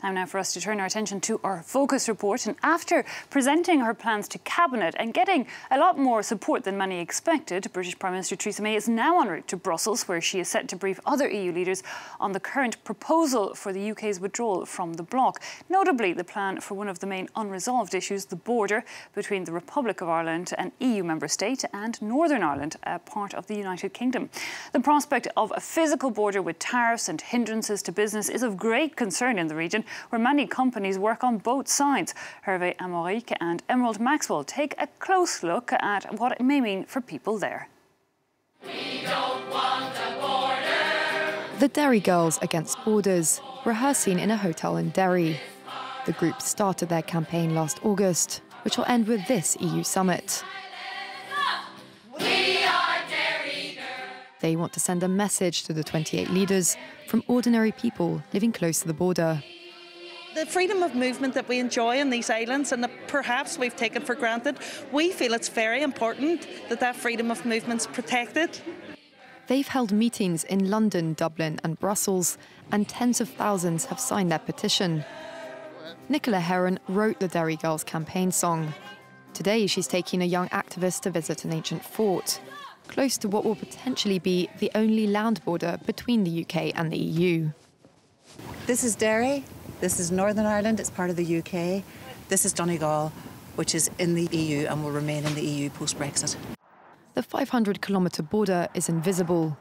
Time now for us to turn our attention to our focus report. And after presenting her plans to Cabinet and getting a lot more support than many expected, British Prime Minister Theresa May is now en route to Brussels, where she is set to brief other EU leaders on the current proposal for the UK's withdrawal from the bloc, notably the plan for one of the main unresolved issues, the border between the Republic of Ireland, an EU member state, and Northern Ireland, a part of the United Kingdom. The prospect of a physical border with tariffs and hindrances to business is of great concern in the region, where many companies work on both sides. Hervé Amorique and Emerald Maxwell take a close look at what it may mean for people there. We don't want a border. The Derry Girls Against Borders, rehearsing in a hotel in Derry. The group started their campaign last August, which will end with this EU summit. We are Derry Girls. They want to send a message to the 28 leaders from ordinary people living close to the border. The freedom of movement that we enjoy in these islands and that perhaps we've taken for granted, we feel it's very important that that freedom of movement's protected. They've held meetings in London, Dublin and Brussels, and tens of thousands have signed their petition. Nicola Heron wrote the Derry Girls campaign song. Today she's taking a young activist to visit an ancient fort, close to what will potentially be the only land border between the UK and the EU. This is Derry. This is Northern Ireland, it's part of the UK. This is Donegal, which is in the EU and will remain in the EU post-Brexit. The 500-kilometre border is invisible.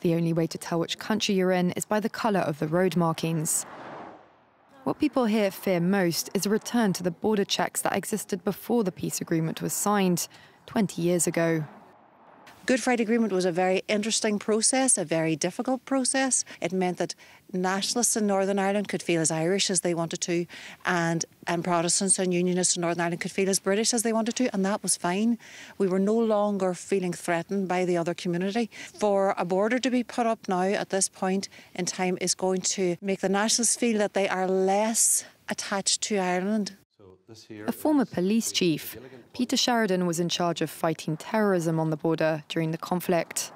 The only way to tell which country you're in is by the colour of the road markings. What people here fear most is a return to the border checks that existed before the peace agreement was signed 20 years ago. Good Friday Agreement was a very interesting process, a very difficult process. It meant that nationalists in Northern Ireland could feel as Irish as they wanted to, and Protestants and Unionists in Northern Ireland could feel as British as they wanted to, and that was fine. We were no longer feeling threatened by the other community. For a border to be put up now at this point in time is going to make the nationalists feel that they are less attached to Ireland. A former police chief, Peter Sheridan, was in charge of fighting terrorism on the border during the conflict.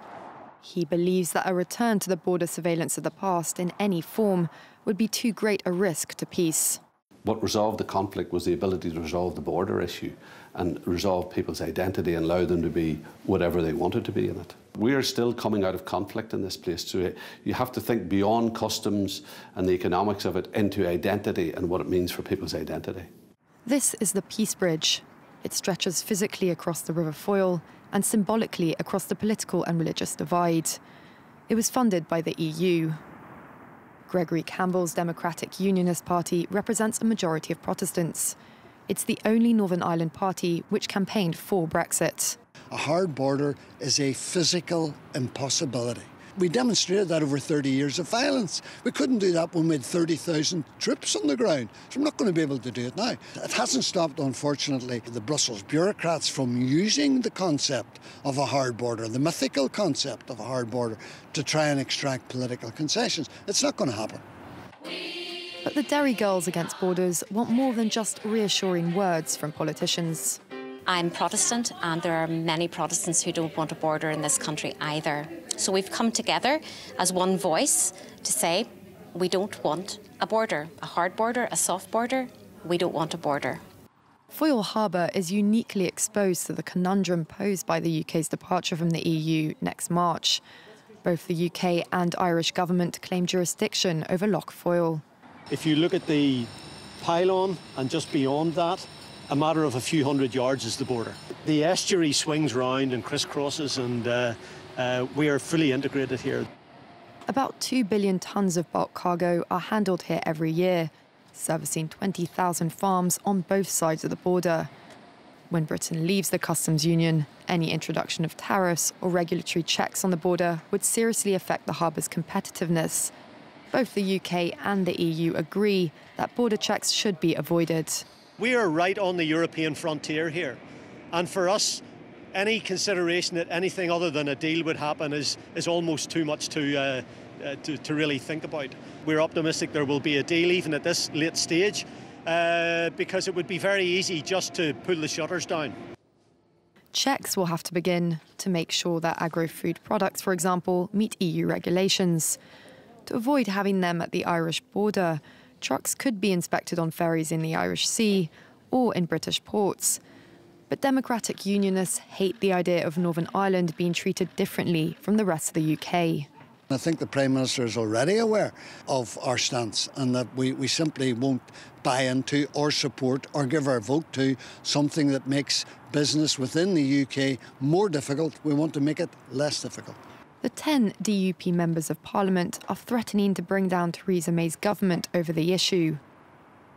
He believes that a return to the border surveillance of the past in any form would be too great a risk to peace. What resolved the conflict was the ability to resolve the border issue and resolve people's identity and allow them to be whatever they wanted to be in it. We are still coming out of conflict in this place, so you have to think beyond customs and the economics of it into identity and what it means for people's identity. This is the Peace Bridge. It stretches physically across the River Foyle and symbolically across the political and religious divide. It was funded by the EU. Gregory Campbell's Democratic Unionist Party represents a majority of Protestants. It's the only Northern Ireland party which campaigned for Brexit. A hard border is a physical impossibility. We demonstrated that over 30 years of violence. We couldn't do that when we had 30,000 troops on the ground. So I'm not going to be able to do it now. It hasn't stopped, unfortunately, the Brussels bureaucrats from using the concept of a hard border, the mythical concept of a hard border, to try and extract political concessions. It's not going to happen. But the Derry Girls Against Borders want more than just reassuring words from politicians. I'm Protestant, and there are many Protestants who don't want a border in this country either. So we've come together as one voice to say we don't want a border, a hard border, a soft border. We don't want a border. Foyle Harbour is uniquely exposed to the conundrum posed by the UK's departure from the EU next March. Both the UK and Irish government claim jurisdiction over Lough Foyle. If you look at the pylon and just beyond that, a matter of a few hundred yards is the border. The estuary swings round and crisscrosses, and we are fully integrated here. About 2 billion tonnes of bulk cargo are handled here every year, servicing 20,000 farms on both sides of the border. When Britain leaves the customs union, any introduction of tariffs or regulatory checks on the border would seriously affect the harbour's competitiveness. Both the UK and the EU agree that border checks should be avoided. We are right on the European frontier here, and for us, any consideration that anything other than a deal would happen is almost too much to really think about. We're optimistic there will be a deal even at this late stage, because it would be very easy just to pull the shutters down. Checks will have to begin to make sure that agro-food products, for example, meet EU regulations. To avoid having them at the Irish border, trucks could be inspected on ferries in the Irish Sea or in British ports. But Democratic Unionists hate the idea of Northern Ireland being treated differently from the rest of the UK. I think the Prime Minister is already aware of our stance and that we simply won't buy into or support or give our vote to something that makes business within the UK more difficult. We want to make it less difficult. The 10 DUP members of Parliament are threatening to bring down Theresa May's government over the issue.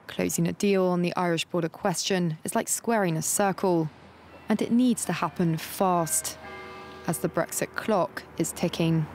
Closing a deal on the Irish border question is like squaring a circle, and it needs to happen fast, as the Brexit clock is ticking.